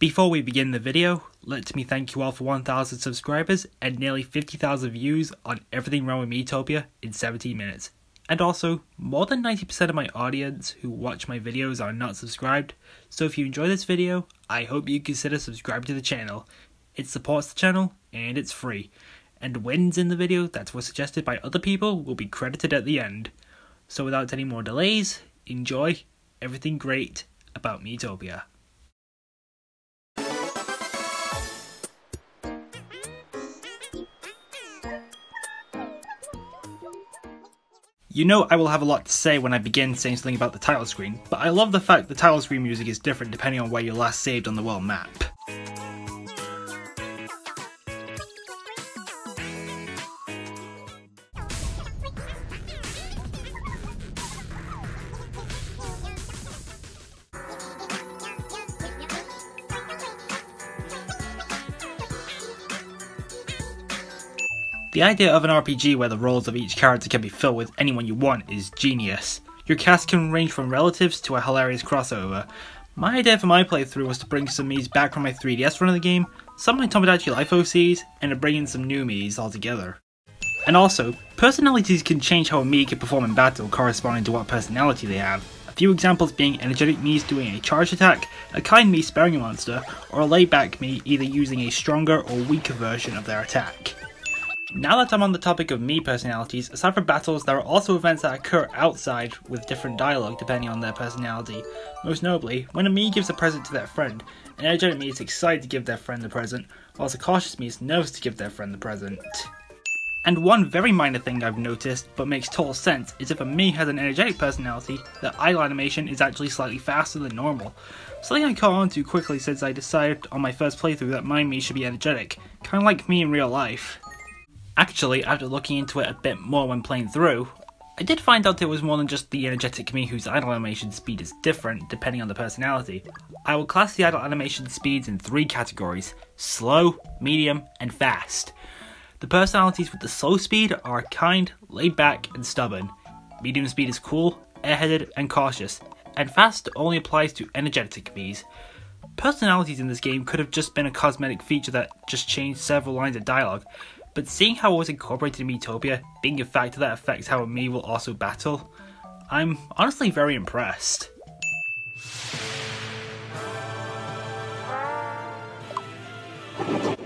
Before we begin the video, let me thank you all for 1,000 subscribers and nearly 50,000 views on everything wrong with Miitopia in 17 minutes. And also, more than 90% of my audience who watch my videos are not subscribed, so if you enjoy this video, I hope you consider subscribing to the channel. It supports the channel, and it's free. And wins in the video that were suggested by other people will be credited at the end. So without any more delays, enjoy everything great about Miitopia. You know I will have a lot to say when I begin saying something about the title screen, but I love the fact the title screen music is different depending on where you last saved on the world map. The idea of an RPG where the roles of each character can be filled with anyone you want is genius. Your cast can range from relatives to a hilarious crossover. My idea for my playthrough was to bring some Miis back from my 3DS run of the game, some of my Tomodachi Life OCs, and to bring in some new Miis altogether. And also, personalities can change how a Mii can perform in battle corresponding to what personality they have. A few examples being energetic Miis doing a charge attack, a kind Mii sparing a monster, or a laid back Mii either using a stronger or weaker version of their attack. Now that I'm on the topic of Mii personalities, aside from battles, there are also events that occur outside with different dialogue depending on their personality. Most notably, when a Mii gives a present to their friend, an energetic Mii is excited to give their friend the present, whilst a cautious Mii is nervous to give their friend the present. And one very minor thing I've noticed, but makes total sense, is if a Mii has an energetic personality, their idle animation is actually slightly faster than normal. Something I caught on to quickly since I decided on my first playthrough that my Mii should be energetic, kinda like me in real life. Actually, after looking into it a bit more when playing through, I did find out it was more than just the energetic Mii whose idle animation speed is different depending on the personality. I will class the idle animation speeds in three categories: slow, medium, and fast. The personalities with the slow speed are kind, laid back, and stubborn. Medium speed is cool, airheaded, and cautious, and fast only applies to energetic Miis. Personalities in this game could have just been a cosmetic feature that just changed several lines of dialogue, but seeing how it was incorporated in Miitopia, being a factor that affects how a Mii will also battle, I'm honestly very impressed.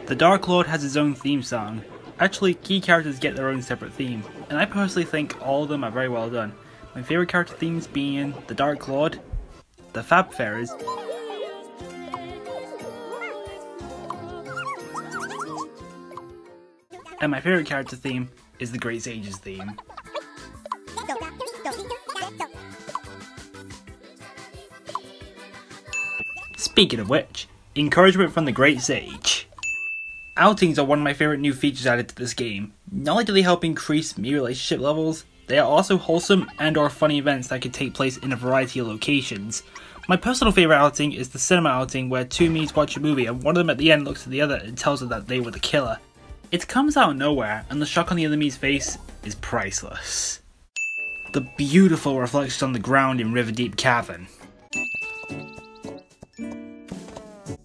The Dark Lord has his own theme song. Actually, key characters get their own separate theme, and I personally think all of them are very well done. My favourite character themes being the Dark Lord, the Fab Fairies, and my favourite character theme is the Great Sage's theme. Speaking of which, encouragement from the Great Sage. Outings are one of my favourite new features added to this game. Not only do they help increase Mii relationship levels, they are also wholesome and or funny events that can take place in a variety of locations. My personal favourite outing is the cinema outing where two Miis watch a movie and one of them at the end looks at the other and tells them that they were the killer. It comes out of nowhere, and the shock on the other Mii's face is priceless. The beautiful reflection on the ground in Riverdeep Cavern.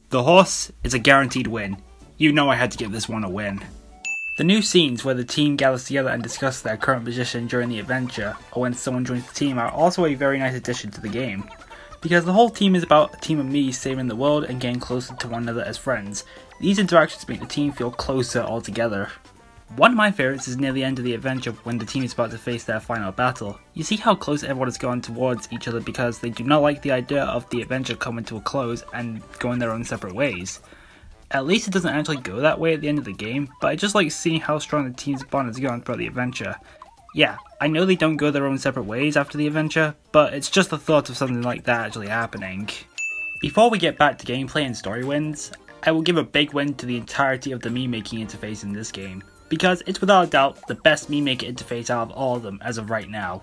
The horse is a guaranteed win. You know I had to give this one a win. The new scenes where the team gathers together and discusses their current position during the adventure, or when someone joins the team, are also a very nice addition to the game. Because the whole team is about a team of Mii saving the world and getting closer to one another as friends. These interactions make the team feel closer altogether. One of my favourites is near the end of the adventure when the team is about to face their final battle. You see how close everyone has gone towards each other because they do not like the idea of the adventure coming to a close and going their own separate ways. At least it doesn't actually go that way at the end of the game, but I just like seeing how strong the team's bond has gone throughout the adventure. Yeah, I know they don't go their own separate ways after the adventure, but it's just the thought of something like that actually happening. Before we get back to gameplay and story wins, I will give a big win to the entirety of the Mii making interface in this game, because it's without a doubt the best Mii maker interface out of all of them as of right now.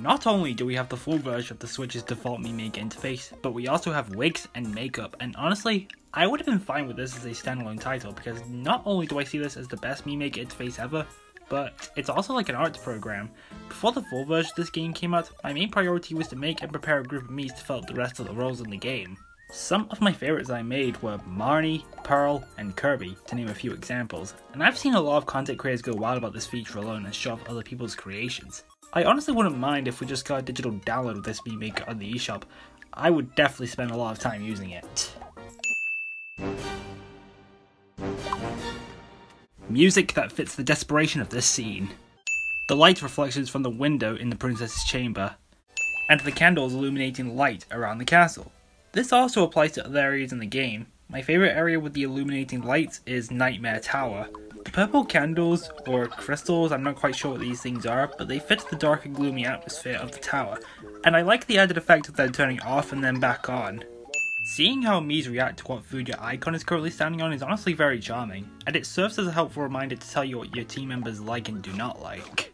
Not only do we have the full version of the Switch's default Mii maker interface, but we also have wigs and makeup, and honestly, I would have been fine with this as a standalone title because not only do I see this as the best Mii maker interface ever, but it's also like an arts program. Before the full version of this game came out, my main priority was to make and prepare a group of Miis to fill out the rest of the roles in the game. Some of my favourites I made were Marnie, Pearl, and Kirby, to name a few examples, and I've seen a lot of content creators go wild about this feature alone and show off other people's creations. I honestly wouldn't mind if we just got a digital download of this being made on the eShop. I would definitely spend a lot of time using it. Music that fits the desperation of this scene. The light reflections from the window in the princess's chamber, and the candles illuminating light around the castle. This also applies to other areas in the game. My favourite area with the illuminating lights is Nightmare Tower. The purple candles, or crystals, I'm not quite sure what these things are, but they fit the dark and gloomy atmosphere of the tower, and I like the added effect of them turning off and then back on. Seeing how Miis react to what food your icon is currently standing on is honestly very charming, and it serves as a helpful reminder to tell you what your team members like and do not like.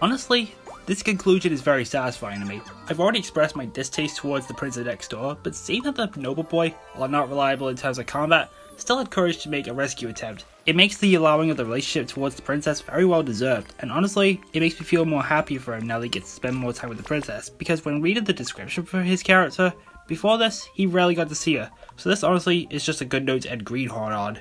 Honestly, this conclusion is very satisfying to me. I've already expressed my distaste towards the Prince of Next Door, but seeing that the Noble Boy, while not reliable in terms of combat, still had courage to make a rescue attempt. It makes the allowing of the relationship towards the princess very well deserved, and honestly, it makes me feel more happy for him now that he gets to spend more time with the princess, because when reading the description for his character, before this, he rarely got to see her, so this honestly is just a good note to end Greenhorn on.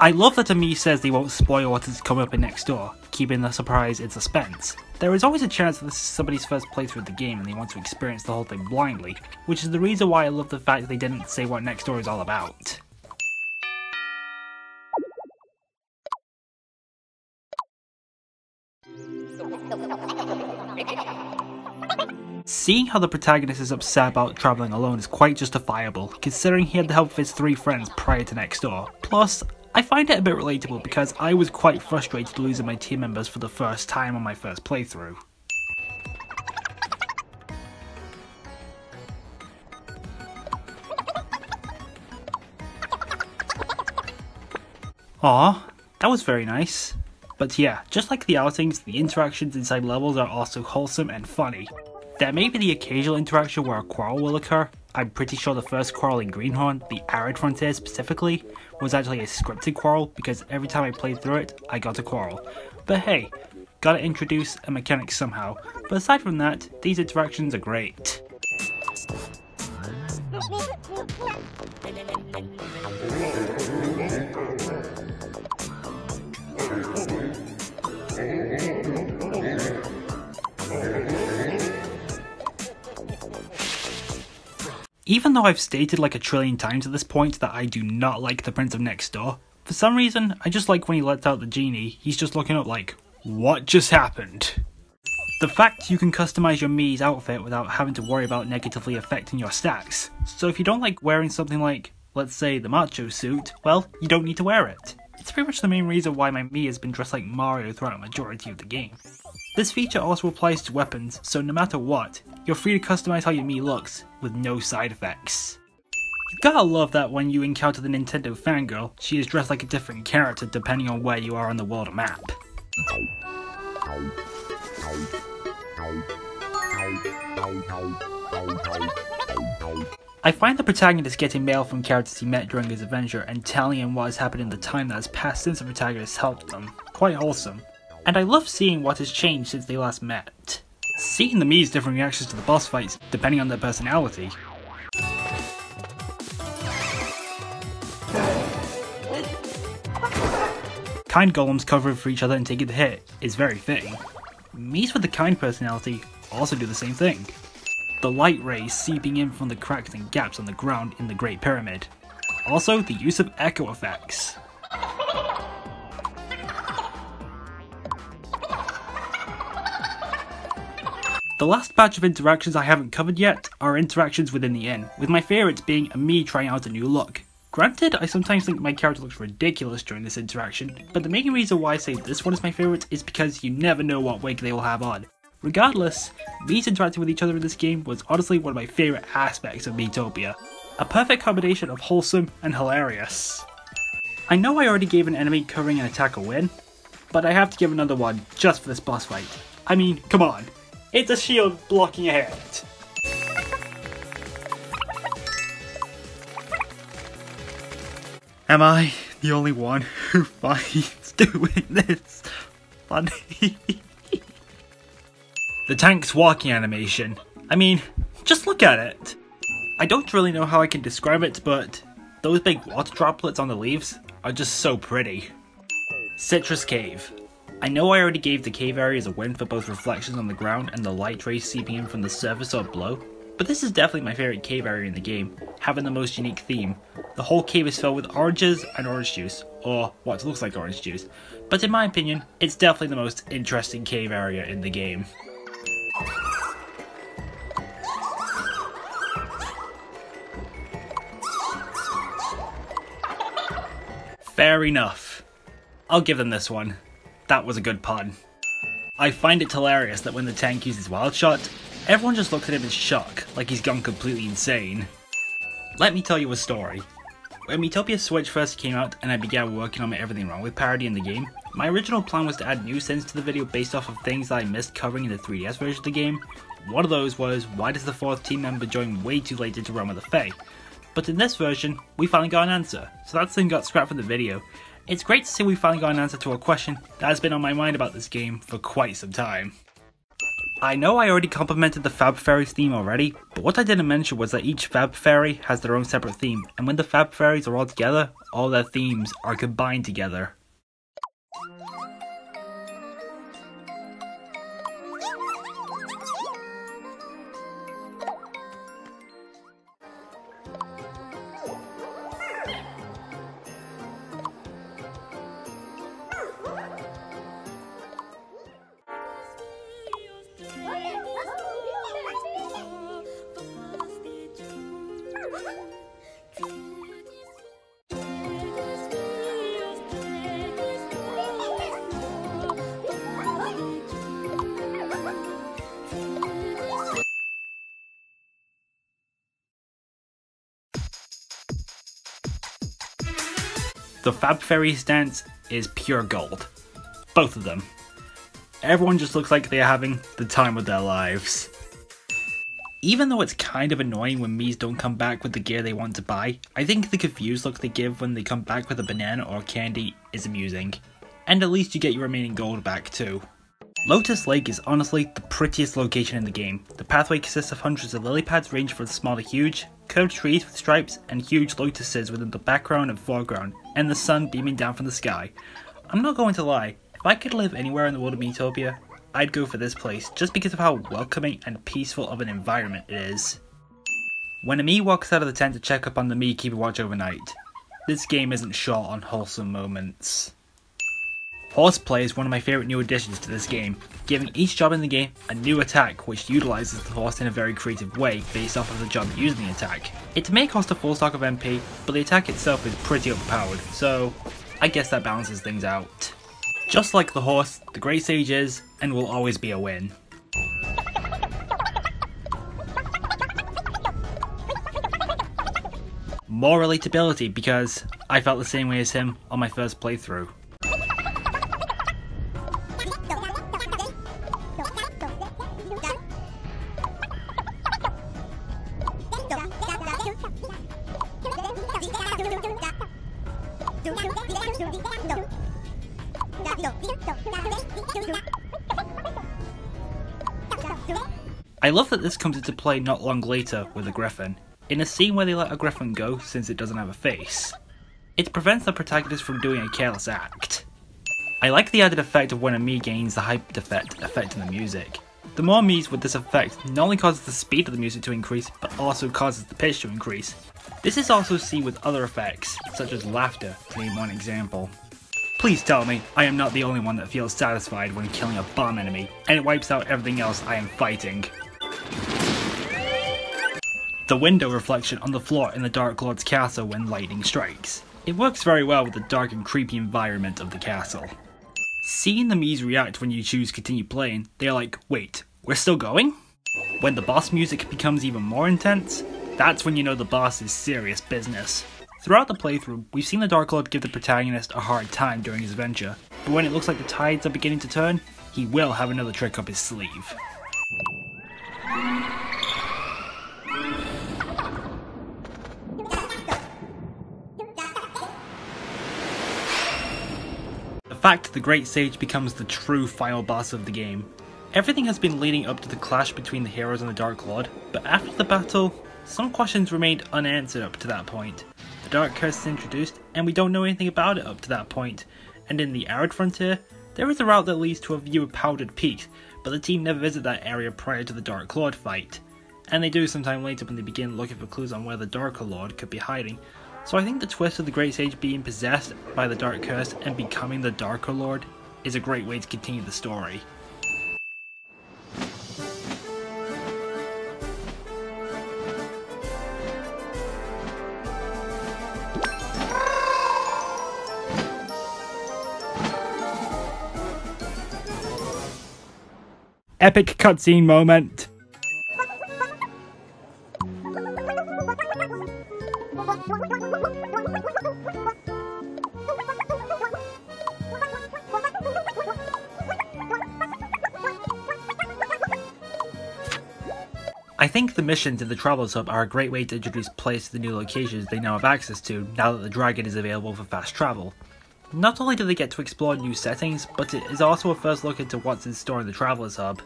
I love that Ami says they won't spoil what is coming up in Next Door, keeping the surprise in suspense. There is always a chance that this is somebody's first playthrough of the game and they want to experience the whole thing blindly, which is the reason why I love the fact that they didn't say what Next Door is all about. Seeing how the protagonist is upset about travelling alone is quite justifiable, considering he had the help of his 3 friends prior to Next Door. Plus, I find it a bit relatable because I was quite frustrated losing my team members for the first time on my first playthrough. Aww, that was very nice. But yeah, just like the outings, the interactions inside levels are also wholesome and funny. There may be the occasional interaction where a quarrel will occur. I'm pretty sure the first quarrel in Greenhorn, the Arid Frontier specifically, was actually a scripted quarrel because every time I played through it, I got a quarrel. But hey, gotta introduce a mechanic somehow. But aside from that, these interactions are great. Even though I've stated like a trillion times at this point that I do not like the Prince of Next Door, for some reason I just like when he lets out the genie, he's just looking up like, what just happened? The fact you can customise your Mii's outfit without having to worry about negatively affecting your stacks, so if you don't like wearing something like, let's say the macho suit, well, you don't need to wear it. It's pretty much the main reason why my Mii has been dressed like Mario throughout the majority of the game. This feature also applies to weapons, so no matter what, you're free to customise how your Mii looks, with no side effects. You gotta love that when you encounter the Nintendo fangirl, she is dressed like a different character depending on where you are on the world map. I find the protagonist getting mail from characters he met during his adventure and telling him what has happened in the time that has passed since the protagonist helped them, quite wholesome. And I love seeing what has changed since they last met. Seeing the Mii's different reactions to the boss fights, depending on their personality. Kind golems covering for each other and taking the hit is very fitting. Mii's with the kind personality also do the same thing. The light rays seeping in from the cracks and gaps on the ground in the Great Pyramid. Also, the use of echo effects. The last batch of interactions I haven't covered yet are interactions within the inn, with my favourites being a Mii trying out a new look. Granted, I sometimes think my character looks ridiculous during this interaction, but the main reason why I say this one is my favourite is because you never know what wig they will have on. Regardless, Miis interacting with each other in this game was honestly one of my favourite aspects of Miitopia. A perfect combination of wholesome and hilarious. I know I already gave an enemy covering an attack a win, but I have to give another one just for this boss fight. I mean, come on. It's a shield blocking your hand. Am I the only one who finds doing this funny? The tank's walking animation. I mean, just look at it. I don't really know how I can describe it, but those big water droplets on the leaves are just so pretty. Citrus Cave. I know I already gave the cave areas a win for both reflections on the ground and the light rays seeping in from the surface or below, but this is definitely my favourite cave area in the game, having the most unique theme. The whole cave is filled with oranges and orange juice, or what looks like orange juice, but in my opinion, it's definitely the most interesting cave area in the game. Fair enough. I'll give them this one. That was a good pun. I find it hilarious that when the tank uses Wild Shot, everyone just looks at him in shock, like he's gone completely insane. Let me tell you a story. When Miitopia Switch first came out and I began working on my Everything Wrong With parody in the game, my original plan was to add new sins to the video based off of things that I missed covering in the 3DS version of the game. One of those was, why does the 4th team member join way too late into Realm of the Fae? But in this version, we finally got an answer, so that thing got scrapped from the video. It's great to see we finally got an answer to a question that has been on my mind about this game for quite some time. I know I already complimented the Fab Fairies theme already, but what I didn't mention was that each Fab Fairy has their own separate theme, and when the Fab Fairies are all together, all their themes are combined together. The Fab Fairies dance is pure gold. Both of them. Everyone just looks like they are having the time of their lives. Even though it's kind of annoying when Miis don't come back with the gear they want to buy, I think the confused look they give when they come back with a banana or candy is amusing. And at least you get your remaining gold back too. Lotus Lake is honestly the prettiest location in the game. The pathway consists of hundreds of lily pads ranging from small to huge, curved trees with stripes and huge lotuses within the background and foreground, and the sun beaming down from the sky. I'm not going to lie, if I could live anywhere in the world of Miitopia, I'd go for this place just because of how welcoming and peaceful of an environment it is. When a Mii walks out of the tent to check up on the Mii keeping watch overnight, this game isn't short on wholesome moments. Horseplay is one of my favourite new additions to this game, giving each job in the game a new attack which utilises the horse in a very creative way based off of the job using the attack. It may cost a full stock of MP, but the attack itself is pretty overpowered, so I guess that balances things out. Just like the horse, the Great Sage is, and will always be a win. More relatability because I felt the same way as him on my first playthrough. I love that this comes into play not long later with a griffin, in a scene where they let a griffin go since it doesn't have a face. It prevents the protagonist from doing a careless act. I like the added effect of when a Mii gains the hyped effect affecting the music. The more Miis with this effect not only causes the speed of the music to increase, but also causes the pitch to increase. This is also seen with other effects, such as laughter, to name one example. Please tell me I am not the only one that feels satisfied when killing a bomb enemy, and it wipes out everything else I am fighting. The window reflection on the floor in the Dark Lord's castle when lightning strikes. It works very well with the dark and creepy environment of the castle. Seeing the Miis react when you choose continue playing, they are like, wait, we're still going? When the boss music becomes even more intense, that's when you know the boss is serious business. Throughout the playthrough, we've seen the Dark Lord give the protagonist a hard time during his adventure, but when it looks like the tides are beginning to turn, he will have another trick up his sleeve. The fact the Great Sage becomes the true final boss of the game. Everything has been leading up to the clash between the heroes and the Dark Lord, but after the battle, some questions remained unanswered up to that point. The Dark Curse is introduced, and we don't know anything about it up to that point, and in the Arid Frontier, there is a route that leads to a view of powdered peaks, but the team never visit that area prior to the Dark Lord fight, and they do sometime later when they begin looking for clues on where the Darker Lord could be hiding. So I think the twist of the Great Sage being possessed by the Dark Curse and becoming the Darker Lord is a great way to continue the story. Epic cutscene moment. I think the missions in the Travelers Hub are a great way to introduce players to the new locations they now have access to, now that the dragon is available for fast travel. Not only do they get to explore new settings, but it is also a first look into what's in store in the Travelers Hub.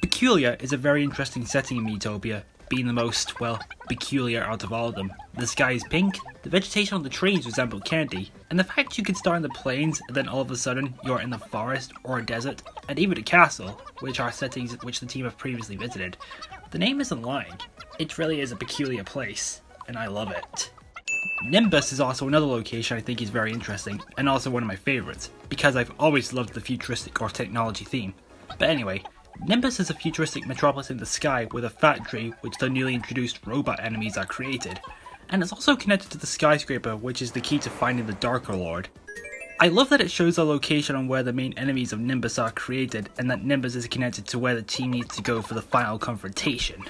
Peculiar is a very interesting setting in Miitopia, being the most, well, peculiar out of all of them. The sky is pink, the vegetation on the trees resemble candy, and the fact you can start in the plains and then all of a sudden you're in the forest or a desert, and even a castle, which are settings which the team have previously visited. The name isn't lying, it really is a peculiar place, and I love it. Nimbus is also another location I think is very interesting, and also one of my favourites, because I've always loved the futuristic or technology theme. But anyway, Nimbus is a futuristic metropolis in the sky with a factory which the newly introduced robot enemies are created, and it's also connected to the skyscraper, which is the key to finding the Darker Lord. I love that it shows the location on where the main enemies of Nimbus are created, and that Nimbus is connected to where the team needs to go for the final confrontation.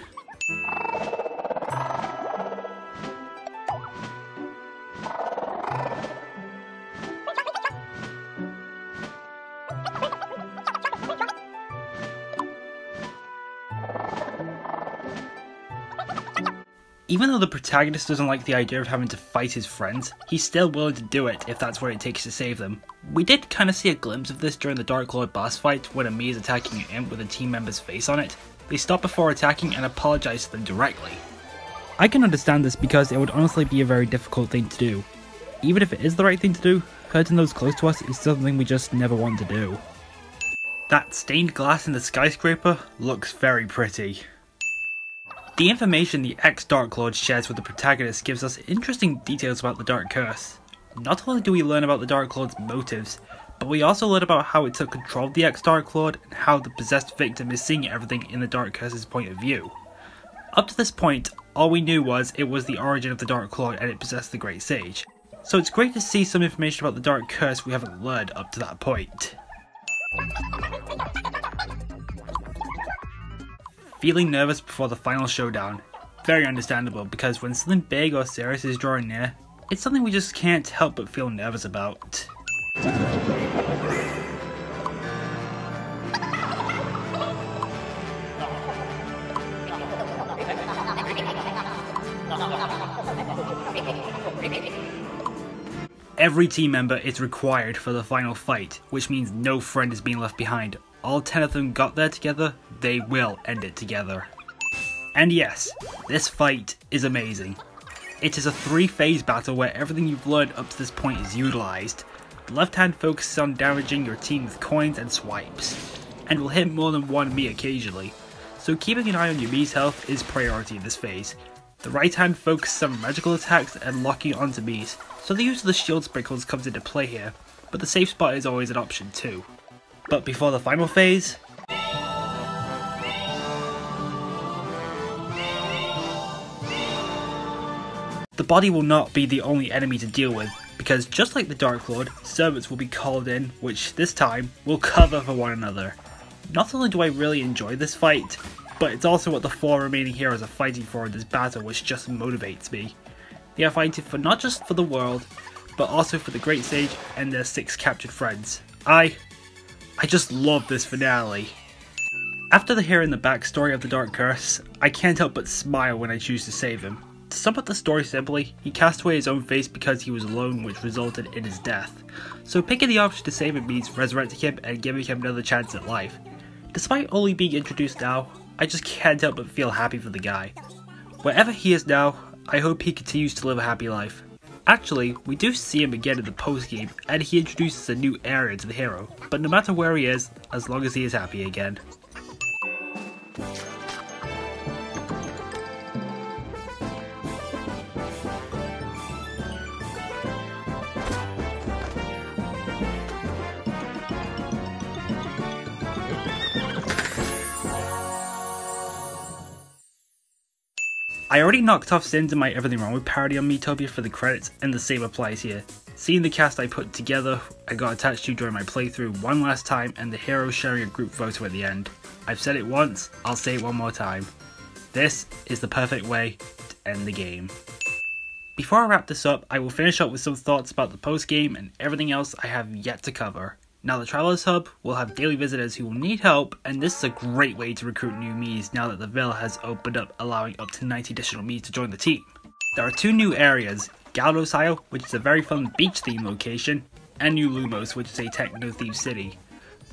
Even though the protagonist doesn't like the idea of having to fight his friends, he's still willing to do it if that's what it takes to save them. We did kind of see a glimpse of this during the Dark Lord boss fight when Ami is attacking an imp with a team member's face on it. They stop before attacking and apologise to them directly. I can understand this because it would honestly be a very difficult thing to do. Even if it is the right thing to do, hurting those close to us is something we just never want to do. That stained glass in the skyscraper looks very pretty. The information the ex-Dark Lord shares with the protagonist gives us interesting details about the Dark Curse. Not only do we learn about the Dark Lord's motives, but we also learn about how it took control of the ex-Dark Lord and how the possessed victim is seeing everything in the Dark Curse's point of view. Up to this point, all we knew was it was the origin of the Dark Lord and it possessed the Great Sage. So it's great to see some information about the Dark Curse we haven't learned up to that point. Feeling nervous before the final showdown. Very understandable, because when something big or serious is drawing near, it's something we just can't help but feel nervous about. Every team member is required for the final fight, which means no friend is being left behind. All 10 of them got there together, they will end it together. And yes, this fight is amazing. It is a 3-phase battle where everything you've learned up to this point is utilised. The left hand focuses on damaging your team with coins and swipes, and will hit more than one Mii occasionally, so keeping an eye on your Mii's health is priority in this phase. The right hand focuses on magical attacks and locking onto Mii's, so the use of the shield sprinkles comes into play here, but the safe spot is always an option too. But before the final phase, the body will not be the only enemy to deal with, because just like the Dark Lord, servants will be called in, which this time will cover for one another. Not only do I really enjoy this fight, but it's also what the 4 remaining heroes are fighting for in this battle, which just motivates me. They are fighting for not just for the world, but also for the Great Sage and their 6 captured friends. I just love this finale. After hearing the backstory of the Dark Curse, I can't help but smile when I choose to save him. To sum up the story simply, he cast away his own face because he was alone, which resulted in his death. So picking the option to save him means resurrecting him and giving him another chance at life. Despite only being introduced now, I just can't help but feel happy for the guy. Wherever he is now, I hope he continues to live a happy life. Actually, we do see him again in the post-game, and he introduces a new area to the hero, but no matter where he is, as long as he is happy again. I already knocked off Sins and my Everything Wrong with parody on Miitopia for the credits, and the same applies here. Seeing the cast I put together, I got attached to during my playthrough one last time, and the hero sharing a group photo at the end. I've said it once, I'll say it one more time. This is the perfect way to end the game. Before I wrap this up, I will finish up with some thoughts about the post-game and everything else I have yet to cover. Now the Travelers Hub will have daily visitors who will need help, and this is a great way to recruit new Miis now that the Ville has opened up, allowing up to 90 additional Miis to join the team. There are two new areas, Galdos Isle, which is a very fun beach themed location, and New Lumos, which is a techno themed city.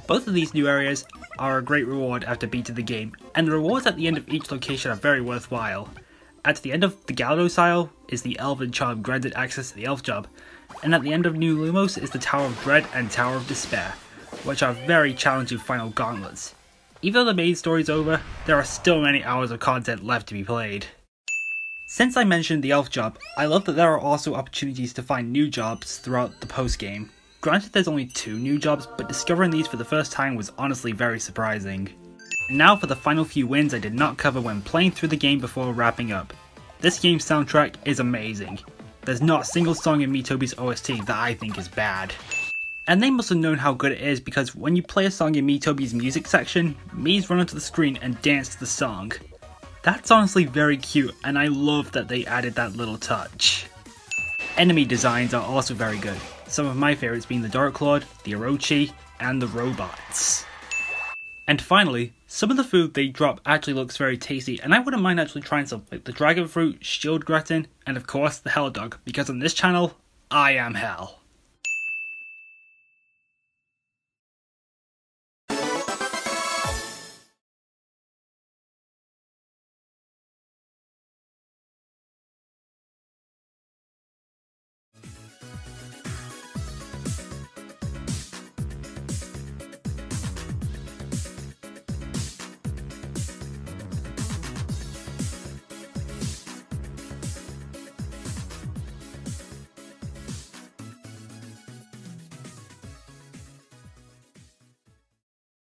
Both of these new areas are a great reward after beating the game, and the rewards at the end of each location are very worthwhile. At the end of the Galdos Isle is the Elven Charm granted access to the Elf job, and at the end of New Lumos is the Tower of Dread and Tower of Despair, which are very challenging final gauntlets. Even though the main story is over, there are still many hours of content left to be played. Since I mentioned the Elf job, I love that there are also opportunities to find new jobs throughout the post-game. Granted, there's only two new jobs, but discovering these for the first time was honestly very surprising. And now for the final few wins I did not cover when playing through the game before wrapping up. This game's soundtrack is amazing. There's not a single song in Miitopia's OST that I think is bad. And they must have known how good it is, because when you play a song in Miitopia's music section, Miis run onto the screen and dance to the song. That's honestly very cute, and I love that they added that little touch. Enemy designs are also very good, some of my favourites being the Dark Lord, the Orochi, and the robots. And finally, some of the food they drop actually looks very tasty, and I wouldn't mind actually trying some, like the dragon fruit, shield gratin, and of course the hell dog, because on this channel, I am hell.